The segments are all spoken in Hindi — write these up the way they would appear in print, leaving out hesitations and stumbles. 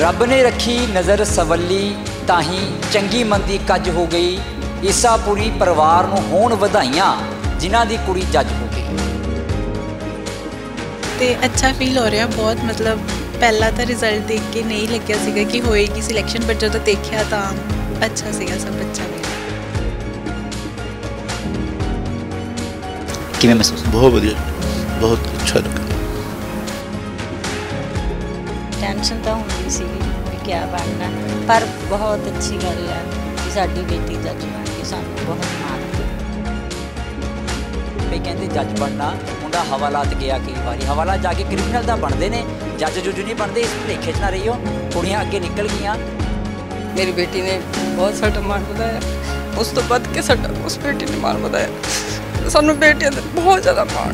रब ने रखी नज़र सवली ताही चंगी मंदी कज हो गई। ईसापुरी परिवार नूं होण वधाइयां जिन्हां दी कुड़ी जज हो गई। तो अच्छा फील हो रहा बहुत, मतलब पहला तो रिजल्ट देख के नहीं लग्या सीगा कि होएगी सिलेक्शन, पर जदों देखिया तो अच्छा सीगा सब। अच्छा किवें महसूस? बहुत बढ़िया, बहुत अच्छा लगा। टेंशन तो होंदी सीगी क्या बनना, पर बहुत अच्छी गल है कि साडी बेटी जज बन गई, सानूं बहुत माण है। वे कहते जज बनना उनका हवालात गया, कई बारी हवाला जाके क्रिमिनल दा बनते ने, जज जुज नहीं बनते। इस भुलेखे च ना रहियो, कुड़ियां अगे निकल गईयां। मेरी बेटी ने बहुत साडा माण वधाया, उस तो वध के साडा उस बेटी ने माण वधाया। सानू बेटियां दे बहुत ज्यादा माण।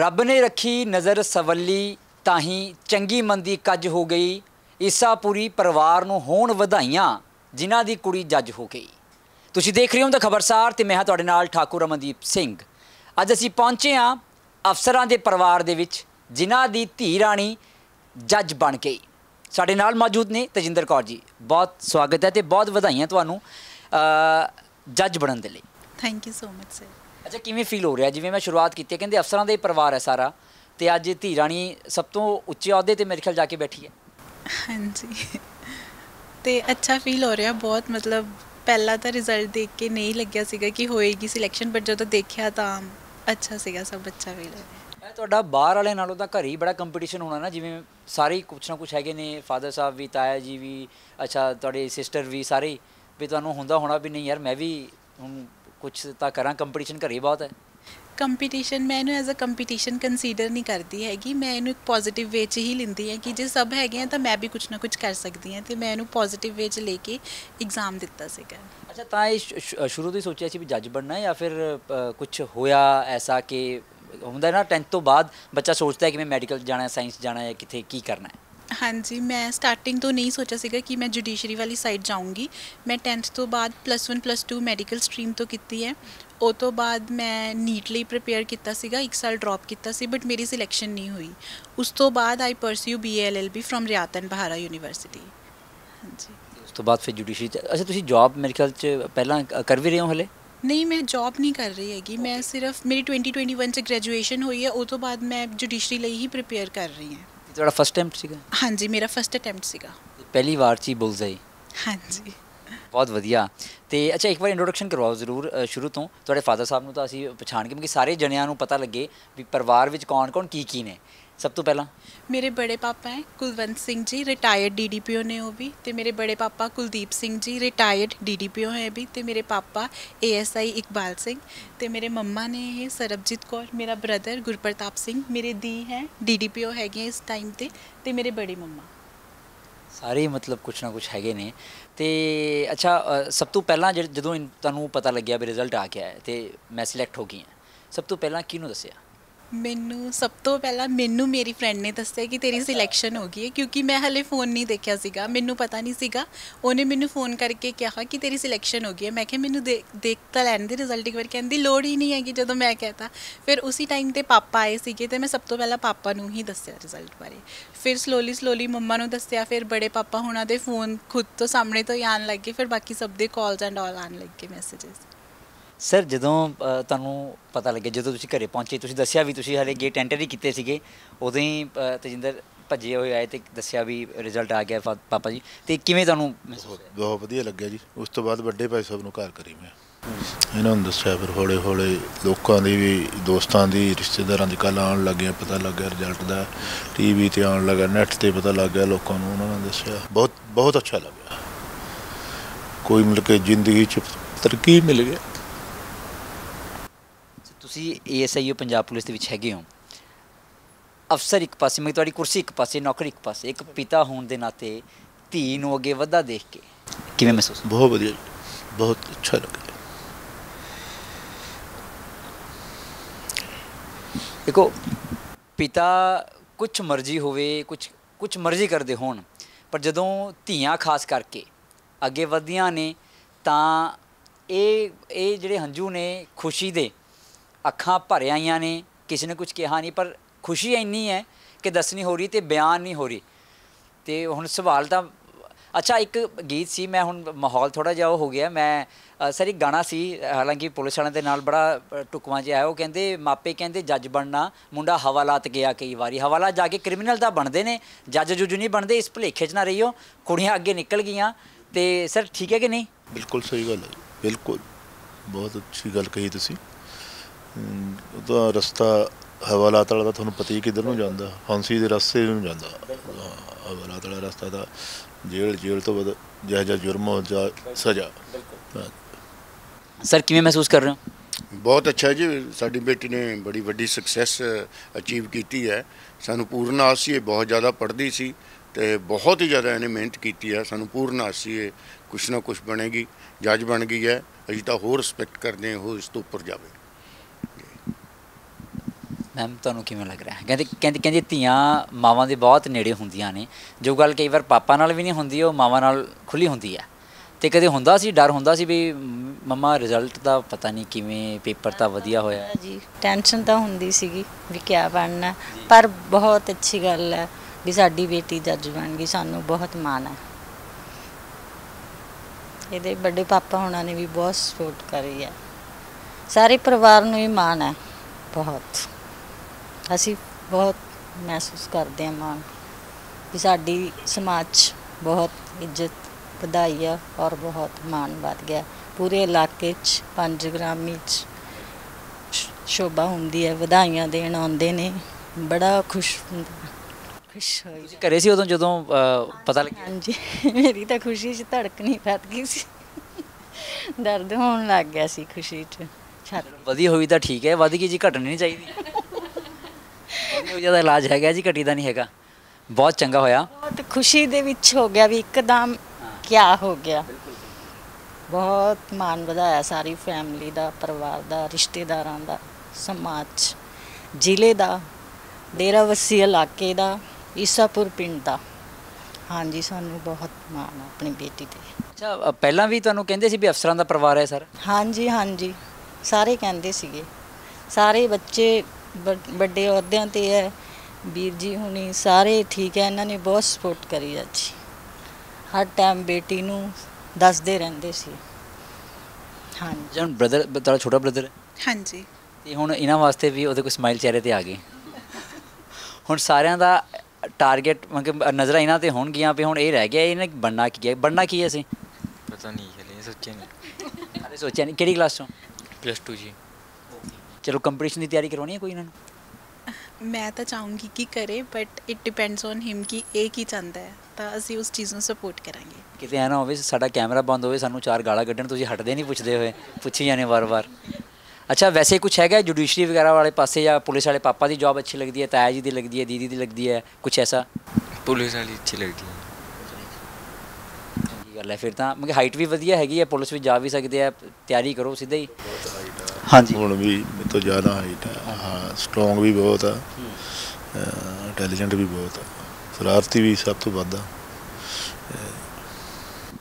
रब ने रखी नज़र सवली ताही चंगी मंदी कज हो गई। ईसापुरी परिवार नूं होण वधाइयां जिन्हां दी कुड़ी जज हो गई। तुसीं देख रहे हो द खबरसार ते मैं हां तुहाडे नाल ठाकुर अमनदीप सिंह। अज असीं पहुंचे हां अफसरां दे परिवार दे विच जिन्हां दी धी राणी जज बन गई। साडे नाल मौजूद ने तेजिंदर कौर जी, बहुत स्वागत है तो बहुत वधाइयां तुहानूं जज बनने के लिए। Thank you so much sir. अच्छा किवें फील हो रहा है? जिवें मैं शुरुआत की कहते अफसरां का ही परिवार है सारा, तो अज धी राणी सब तो उच्चे अहदे ते मेरे ख्याल जाके बैठी है। हाँ जी, तो अच्छा फील हो रहा बहुत, मतलब पहला तो रिजल्ट देख के नहीं लग्या सीगा कि होएगी सिलेक्शन, पर जदों देखिया तो अच्छा सीगा सब। अच्छा फील हो रहा। ਤੁਹਾਡਾ ਬਾਹਰ ਵਾਲੇ ਨਾਲੋਂ ਤਾਂ ਘਰ ਹੀ ਬੜਾ ਕੰਪੀਟੀਸ਼ਨ ਹੋਣਾ ਨਾ, ਜਿਵੇਂ ਸਾਰੇ ਕੁਛ ਨਾ ਕੁਛ ਹੈਗੇ ਨੇ, ਫਾਦਰ ਸਾਹਿਬ ਵੀ, ਤਾਇਆ ਜੀ ਵੀ, ਅੱਛਾ ਤੁਹਾਡੇ ਸਿਸਟਰ ਵੀ, ਸਾਰੇ ਵੀ। ਤੁਹਾਨੂੰ ਹੁੰਦਾ ਹੋਣਾ ਵੀ ਨਹੀਂ ਯਾਰ ਮੈਂ ਵੀ ਹੁਣ ਕੁਛ ਤਾਂ ਕਰਾਂ, ਕੰਪੀਟੀਸ਼ਨ ਘਰੇ ਬਹੁਤ ਹੈ। ਕੰਪੀਟੀਸ਼ਨ ਮੈਂ ਇਹਨੂੰ ਐਜ਼ ਅ ਕੰਪੀਟੀਸ਼ਨ ਕੰਸੀਡਰ ਨਹੀਂ ਕਰਦੀ ਹੈਗੀ, ਮੈਂ ਇਹਨੂੰ ਇੱਕ ਪੋਜ਼ੀਟਿਵ ਵੇ 'ਚ ਹੀ ਲੈਂਦੀ ਹਾਂ ਕਿ ਜੇ ਸਭ ਹੈਗੇ ਆ ਤਾਂ ਮੈਂ ਵੀ ਕੁਛ ਨਾ ਕੁਛ ਕਰ ਸਕਦੀ ਹਾਂ, ਅਤੇ ਮੈਂ ਇਹਨੂੰ ਪੋਜ਼ੀਟਿਵ ਵੇ 'ਚ ਲੈ ਕੇ ਇਗਜ਼ਾਮ ਦਿੱਤਾ ਸੀਗਾ। ਅੱਛਾ ਤਾਂ ਇਹ ਸ਼ੁਰੂ ਤੋਂ ਹੀ ਸੋਚਿਆ ਸੀ ਵੀ ਜੱਜ ਬਣਨਾ, ਜਾਂ ਫਿਰ ਕੁਛ ਹੋਇਆ ਐਸਾ ਕਿ ਹੁੰਦਾ ਨਾ 10th ਤੋਂ ਬਾਅਦ ਬੱਚਾ ਸੋਚਦਾ ਹੈ ਕਿ ਮੈਂ ਮੈਡੀਕਲ ਜਾਣਾ, ਸਾਇੰਸ ਜਾਣਾ, ਜਾਂ ਕਿੱਥੇ ਕੀ ਕਰਨਾ ਹੈ? हाँ जी, मैं स्टार्टिंग तो नहीं सोचा सीगा कि मैं जुडिशरी वाली साइड जाऊँगी। मैं 10th तो बाद +1 +2 मैडिकल स्ट्रीम तो की है, उस तो बाद मैं नीट लिए प्रिपेयर किया सीगा, एक साल ड्रॉप किया सी, बट मेरी सिलेक्शन नहीं हुई। उस तो बाद I pursue BA LLB from Rayat Bahra university. हाँ जी, उस तो बाद फिर जुडिशरी। अच्छा तुम जॉब मेरे ख्याल पहला कर भी रहे हो? हले नहीं, मैं जॉब नहीं कर रही हैगी। मैं सिर्फ मेरी 2021 से ग्रेजुएशन हुई है, उस तो बाद मैं जुडिशरी लिए ही प्रिपेयर कर रही है। ਤੁਹਾਡਾ ਫਸਟ ਅਟੈਂਪਟ ਸੀਗਾ? ਹਾਂਜੀ, ਮੇਰਾ ਫਸਟ ਅਟੈਂਪਟ ਸੀਗਾ, ਪਹਿਲੀ ਵਾਰ 'ਚ ਹੀ ਬੁਲਜ਼ਾਈ। ਹਾਂਜੀ, ਬਹੁਤ ਵਧੀਆ। ਤੇ ਅੱਛਾ ਇੱਕ ਵਾਰ ਇੰਟਰੋਡਕਸ਼ਨ ਕਰਵਾਓ ਜ਼ਰੂਰ ਸ਼ੁਰੂ ਤੋਂ, ਤੁਹਾਡੇ ਫਾਦਰ ਸਾਹਿਬ ਨੂੰ ਤਾਂ ਅਸੀਂ ਪਛਾਣ ਗਏ ਕਿ ਸਾਰੇ ਜਣਿਆਂ ਨੂੰ ਪਤਾ ਲੱਗੇ ਵੀ ਪਰਿਵਾਰ ਵਿੱਚ ਕੌਣ ਕੌਣ ਕੀ ਕੀ ਨੇ। ਸਭ ਤੋਂ ਪਹਿਲਾਂ ਮੇਰੇ बड़े पापा है कुलवंत सिंह जी, रिटायर्ड DDPO ने वो भी, तो मेरे बड़े पापा कुलदीप सिंह जी, रिटायर्ड DDPO है भी, तो मेरे पापा ASI इकबाल सिंह, तो मेरे मम्मा ने है सरबजीत कौर, मेरा ब्रदर गुरप्रताप सिंह, मेरे दी है DDPO है इस टाइम ते, तो मेरे बड़े मम्मा, सारे मतलब कुछ ना कुछ है ने। तो अच्छा सब तो पहला जो तुहानूं पता लग्या भी रिजल्ट आ गया है तो मैं सिलेक्ट हो गई हाँ, सब तो पहला किहनूं दस्सिया? मैनू सब तो पहला मैनू मेरी फ्रेंड ने दस्या कि तेरी सिलेक्शन हो गई है, क्योंकि मैं हले फ़ोन नहीं देखा सीगा, मैनू पता नहीं सीगा। उन्हें मैनू फ़ोन करके कहा कि तेरी सिलेक्शन हो गई है। मैं क्या मैनू देख तो लैन दी रिजल्ट, एक बार कहती लोड़ ही नहीं हैगी जदों मैं कहता। फिर उसी टाइम ते पापा आए सीगे, तो मैं सब तो पहला पापा नूं ही दस्या रिजल्ट बारे। फिर स्लोली मम्मा नूं दस्या, फिर बड़े पापा हुणां दे फोन खुद तो सामने तो ही आन लग गए, फिर बाकी सब दे कॉल्स एंड ऑल आन लग गए, मैसेजेस। सर जदों तुहानूं पता लगे, जदों तुसीं घरे पहुंचे, तुसीं दस्सिया भी तुसीं हले गेट एंटर ही कीते सीगे, उदों ही तेजिंदर भज्जे होए आए ते दस्सिया भी रिजल्ट आ गया पापा जी, ते किवें तुहानूं महसूस होया? बहुत वधिया लग्या जी। उस तो बाद वड्डे भाई साहब नूं घर करी मैं, इन्हां नूं दस्सिया, फिर हौले हौले लोकां दी भी, दोस्तां दी, रिश्तेदारां दी गल्ल आउण लग गई, पता लग गया रिजल्ट दा, टीवी ते आउण लगा, नैट ते पता लग गया लोकां नूं, उन्हां ने दस्सिया, बहुत बहुत अच्छा लग्या। कोई मतलब कि जिंदगी च तरक्की मिल गई। ASI पंजाब पुलिस के है हो अफसर एक पास, मैं थोड़ी कुर्सी एक पास, नौकरी एक पास, एक पिता होने के नाते धी नूं अगे वधा देख के किवें महसूस? बहुत वधिया, बहुत अच्छा लगा। देखो पिता कुछ मर्जी होवे, कुछ कुछ मर्जी करते होण, पर जदों धियां खास करके अगे वधदियां ने ਤਾਂ ਇਹ ਜਿਹੜੇ ਹੰਝੂ ਨੇ ਖੁਸ਼ੀ ਦੇ, ਅੱਖਾਂ ਭਰ ਆਈਆਂ ਨੇ, ਕਿਸੇ ਨੇ ਕੁਝ ਕਿਹਾ ਨਹੀਂ, ਪਰ ਖੁਸ਼ੀ ਇੰਨੀ ਹੈ ਕਿ ਦੱਸ ਨਹੀਂ ਹੋ ਰਹੀ ਤੇ ਬਿਆਨ ਨਹੀਂ ਹੋ ਰਹੀ। ਤੇ ਹੁਣ ਸਵਾਲ ਤਾਂ अच्छा एक गीत सी, मैं हुण माहौल थोड़ा जिहा हो गया, मैं सर एक गाना सी, हालांकि पुलिस वालों के नाल बड़ा टुकवा जिहा है। वो कहते मापे कहते जज बनना मुंडा हवालात गया, कई बारी हवाला जाके क्रिमिनल दा बनते ने, जज जुज नहीं बनते। इस भुलेखे च ना रहियो, कुड़ियाँ अगे निकल गई। तो सर ठीक है कि नहीं? बिल्कुल सही गल है, बिल्कुल बहुत अच्छी गल कही तुसी। रस्ता हवालात वाला तुहानूं पता ही किधर नूं जांदा, फांसी दे रस्ते नूं जांदा। हवालात वाला रस्ता दा जेल, जेल तो बाद जहा जहा जुर्म हो जा सजा। सर किवें महसूस कर रहे हो? बहुत अच्छा जी, साडी बेटी ने बड़ी वड्डी सक्सैस अचीव की है। सानूं पूर्ण आस सी बहुत ज़्यादा पढ़ती सी, बहुत ही ज़्यादा इन्हें मेहनत की है। सानूं पूर्ण आस सी कुछ ना कुछ बनेगी, जज बन गई है। असीं तां होर रिस्पैक्ट करदे हो, इस तों उपर जावे। मैम तुहानूं किवें लग रहा है? कहते कहते कहते धियां मावां दे बहुत नेड़े हुंदियां ने, जो गल कई बार पापा नाल भी नहीं हुंदी, वो मावां नाल खुली हुंदी है। तो कदे हुंदा सी डर, हुंदा सी भी मम्मा रिजल्ट दा पता नहीं किवें, पेपर दा वधिया होया जी? टेंशन तां हुंदी सीगी भी क्या बनना, पर बहुत अच्छी गल है भी साडी बेटी जज बन गई, सानूं बहुत माण है। इहदे बड़े पापा हुणां ने भी बहुत सपोर्ट करी है, सारे परिवार नूं ही माण है। बहुत असी बहुत महसूस करते हैं माण कि साडी समाज बहुत इज्जत वधाई है और बहुत माण वध गया पूरे इलाके च। पंज ग्रामी शोभा हुंदी है, वधाइयां देण आउंदे ने, बड़ा खुश खुश होई। घरे सी उदों जदों पता लग्या? हां जी, मेरी तां खुशी च धड़कन ही फट गई सी, दर्द होण लग गया सी खुशी च। वधिया होई तां ठीक है, वध गई जी, घटनी नहीं चाहिदी। ज़्यादा इलाज है जी, घटी का नहीं है, बहुत चंगा होया, बहुत खुशी दे विच हो गया भी एकदम। क्या हो गया, बहुत मान वधाया सारी फैमिली का, परिवार का, रिश्तेदारां का, समाज, जिले का, डेरावसी इलाके का, ईसापुर पिंड का। हाँ जी, सानू बहुत मान अपनी बेटी पे। अच्छा पहला भी तुहानूं कहंदे सी भी अफसरां का परिवार है सर? हाँ जी, हाँ जी, सारे कहंदे सीगे, सारे बच्चे बड़े अहदे ते है, वीर जी हुणी सारे ठीक है, इन्होंने बहुत सपोर्ट करी है जी। हर टाइम बेटी नूं दसदे रहिंदे सी। हाँ जी, हुण ब्रदर तुहाडा छोटा ब्रदर है? हाँ जी, ते हुण इन्हां वास्ते भी उहदे कोई स्माइल चेहरे ते आ गई। हुण सारिआं दा टारगेट मतलब नज़र इन्हां ते होणगियां भी, हुण ए रह गया इन्हां बनना की है, बनना की है असीं पता नहीं, हले सोचया नहीं। अरे सोचया नहीं, किहड़ी क्लास चों? प्लस टू जी। चलो कंपटीशन की तैयारी करवानी है कोई इन्होंने? मैं तो चाहूँगी कि करे, but it depends on him कि एक ही चाहता है, तो असी उस चीज़ में सपोर्ट करांगे। किते ऐ ना होवे साडा कैमरा बंद होवे, सानू चार गाला कड्ढण, तुसीं हटदे नहीं, पुछदे होए पुछी जाने बार बार। अच्छा वैसे कुछ है जुडिशरी वगैरह वाले पासे या पुलिस वाले? पापा की जॉब अच्छी लगती है, ताया जी की लगती है, दीदी की लगती है, कुछ ऐसा? पुलिस वाली अच्छी लगती है। चंगी गल है फिर तो, मतलब हाइट भी वधिया हैगी है, पुलिस भी जा भी सकते हैं, तैयारी करो सीधे ही। हाँ जी, हूँ भी तो ज़्यादा हाइट है। हाँ, स्ट्रोंग भी बहुत है, इंटैलीजेंट भी बहुत है, शरारती भी सब तो वादा।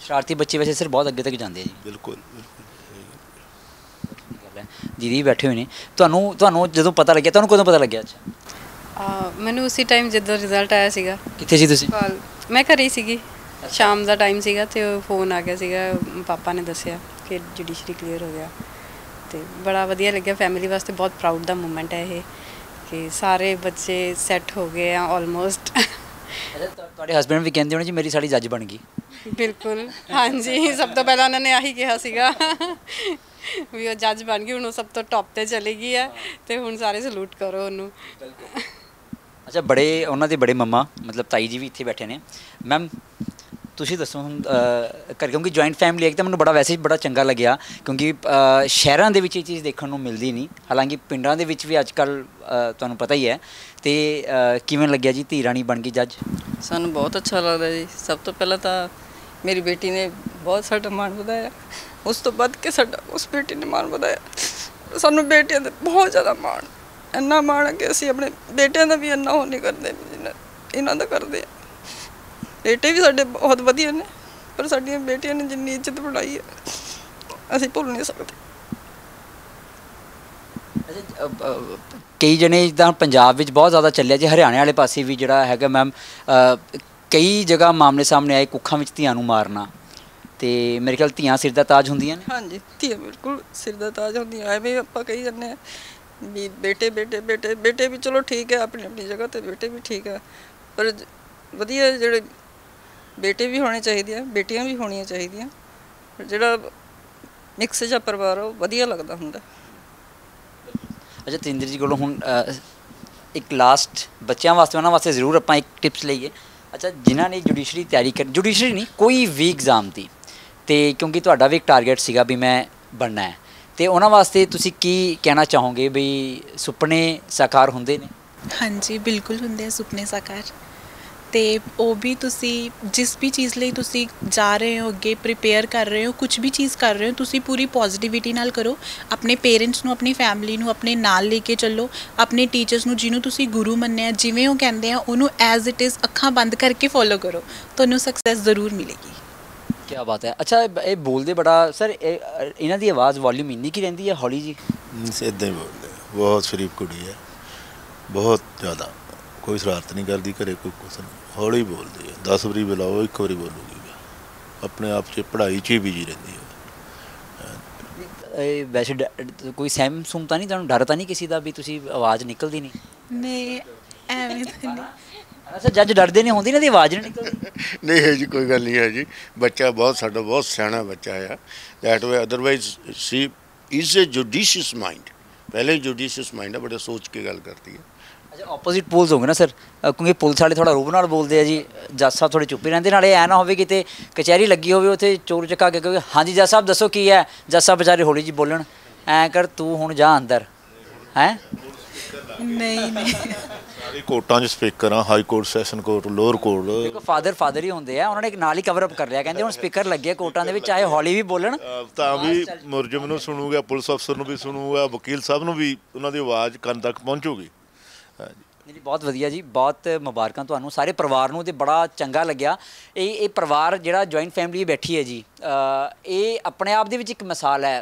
शरारती बच्चे वैसे सिर्फ बहुत अगे तक जाते हैं जी। बिल्कुल बिल्कुल। दीदी बैठे हुए ने, तो जो पता लगे, कदों पता लगे? अच्छा मैंने उसी टाइम जो रिजल्ट आया सीगा। किथे सी तुसी? मैं घर ही सीगी, शाम का टाइम सीगा, तो फोन आ गया सीगा, पापा ने दसिया कि जुडिशरी क्लीयर हो गया। तो बड़ा वधिया लगे, फैमिली वास्ते बहुत प्राउड का मूवमेंट है ये कि सारे बच्चे सैट हो गए हैं ऑलमोस्ट। ਤੁਹਾਡੇ हसबैंड भी कहते होने जी मेरी साड़ी जज बन गई? बिल्कुल, हाँ जी, सब तो पहला उन्होंने आही कहा ਸੀਗਾ ਵੀ ਉਹ ਜੱਜ ਬਣ ਗਈ, ਹੁਣ सब तो टॉप ਤੇ ਚਲੀ ਗਈ ਹੈ, ਤੇ ਹੁਣ सारे सलूट करो ਉਹਨੂੰ। अच्छा बड़े उन्होंने बड़े मम्मा मतलब ताई जी भी ਇੱਥੇ बैठे ने। मैम तुसीं दसो हुण कर, क्योंकि जॉइंट फैमिली है, तो मैं बड़ा वैसे बड़ा चंगा लग्या, क्योंकि शहरों के चीज़ देखने को मिलती नहीं, हालांकि पिंडों के भी अजकल तुहानूं पता ही है। तो किवें लग्या जी धी राणी बन गई जज? सानूं बहुत अच्छा लगता जी, सब तो पहला तो मेरी बेटी ने बहुत साडा मान वधाया, उस तो वध के साडा उस बेटी ने मान वधाया। सानूं बेटियां दा बहुत ज़्यादा मान, इन्ना मान है कि असीं अपने बेटियां दा भी इन्ना हो नहीं करदे जिन्ना इन्हां दा करदे। बेटे भी साढ़े बहुत वधिया ने, पर साड़ियां बेटियां ने जिन्नी इज्जत बढ़ाई है असीं भुल नहीं सकते। कई जने जिदा पंजाब में बहुत ज़्यादा चलिया जी, हरियाणे वाले पास भी जोड़ा है मैम, कई जगह मामले सामने आए कुखा में धियां मारना, तो मेरे ख्याल धियां सिर का ताज होंदियां ने। हाँ जी, धियां बिल्कुल सिर का ताज होंदियां। एवें आपां कही जांदे आ भी बेटे बेटे बेटे बेटे भी चलो ठीक है, अपनी अपनी जगह तो बेटे भी ठीक है, पर वधिया जिहड़े बेटे भी होने चाहिए, बेटियां भी होनी चाहिए, जिहड़ा मिक्स जिहा परिवार वो वधिया लगता हुंदा। अच्छा तेजिंदर जी को हम एक लास्ट बच्चों वास्ते, उन्होंने वास्ते जरूर अपना एक टिप्स लीए। अच्छा जिन्होंने जुडिशरी तैयारी कर, जुडिशरी नहीं कोई भी एग्जाम की, तो क्योंकि तुहाडा भी एक टारगेट सीगा भी मैं बनना है, तो उन्होंने वास्ते तुसीं की कहना चाहोगे भी सुपने साकार होंदे ने? हाँ जी बिल्कुल होंदे सुपने साकार, तो वो भी तुसीं जिस भी चीज़ लई तुसीं जा रहे हो, अगे प्रिपेयर कर रहे हो, कुछ भी चीज़ कर रहे हो, तुसीं पूरी पॉजिटिविटी नाल करो, अपने पेरेंट्स नू, अपनी फैमिली नू अपने नाल लेके चलो, अपने टीचर्स नू जिन्हों तुसीं गुरु मन्ने जिवें वो कहंदे आ उन्होंने एज इट इज़ अखां बंद करके फॉलो करो, तुहानू सक्सैस जरूर मिलेगी। क्या बात है। अच्छा ये बोलते बड़ा सर, इन्हां दी आवाज़ वॉल्यूम इन्नी की रहिंदी है हौली जी? इदां ही बोलदे, बहुत शरीफ कुड़ी है, बहुत ज़्यादा कोई शरारत नहीं करती, घरे कोई कुछ नहीं, हौली बोलती है, 10 बारी बुलाओ 1 बारी बोलूगी, अपने आप से पढ़ाई च ही बिजी रहती है। वैसे कोई सहम सुम तो नहीं, तुहानू डर तो नहीं किसी का भी तुसी आवाज़ निकलती नहीं? एवें तो नहीं। अच्छा जज डरते नहीं होंदी ना दी आवाज़ नहीं निकलती? नहीं है जी, कोई गल नहीं है जी, बच्चा बहुत साडा बहुत सियाणा बच्चा है, that way otherwise she is a judicious mind, पहले ही जुडिशियस माइंड है, बड़े सोच के गल करती है। अच्छा ऑपोजिट पोल्स होंगे ना सर, क्योंकि पुलिस वाले थोड़ा रूब नाल बोलते हैं जी, जज साहब थोड़े चुप ही रहते, नाले ऐ ना होवे किते कचहरी लगी होवे उत्थे चोर चक्का के कहोगे हाँ जी जज साहब दसो की है, जज साहब बेचारे हौली जी बोलन ऐ कर तू हुण जा अंदर है। नहीं नहीं सारी कोर्टां च स्पीकर आ, high court session court lower court, देखो फादर ही होंदे आ, उन्होंने एक नाल ही कवर अप कर लिया, कहंदे हुण स्पीकर लगे कोर्टां दे विच, चाहे हौली भी बोलन तां भी मुलजम नूं सुणूगा, पुलिस अफसर नूं भी सुणूगा, वकील साहब नूं भी उन्हां दी आवाज़ कंन तक पहुंचूगी। जी बहुत वधिया जी, बहुत मुबारकां तुहानू सारे परिवार नूं, ते बड़ा चंगा लग्या ये परिवार जिहड़ा जॉइंट फैमिली बैठी है जी, ये अपने आप दे विच इक मिसाल है,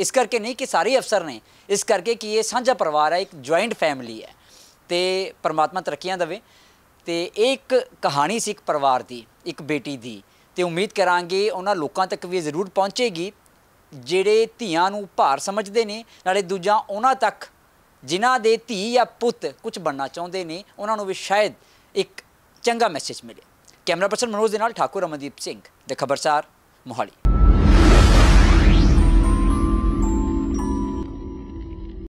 इस करके नहीं कि सारे अफसर ने, इस करके कि ये सांझा परिवार है, एक जॉइंट फैमिली है, तो परमात्मा तरक्कियां देवे। तो एक कहानी सी एक परिवार की, एक बेटी की, तो उम्मीद करांगे उन्हां लोकां तक भी जरूर पहुँचेगी जिहड़े धीआं नूं भार समझदे ने, नाले दूजा उन्हां तक जिन्हां दे धी या पुत कुछ बनना चाहुंदे ने, उन्हां नूं भी शायद एक चंगा मैसेज मिले। कैमरा पर्सन मनोज दे नाल ठाकुर अमनदीप सिंह, द खबरसार मोहाली।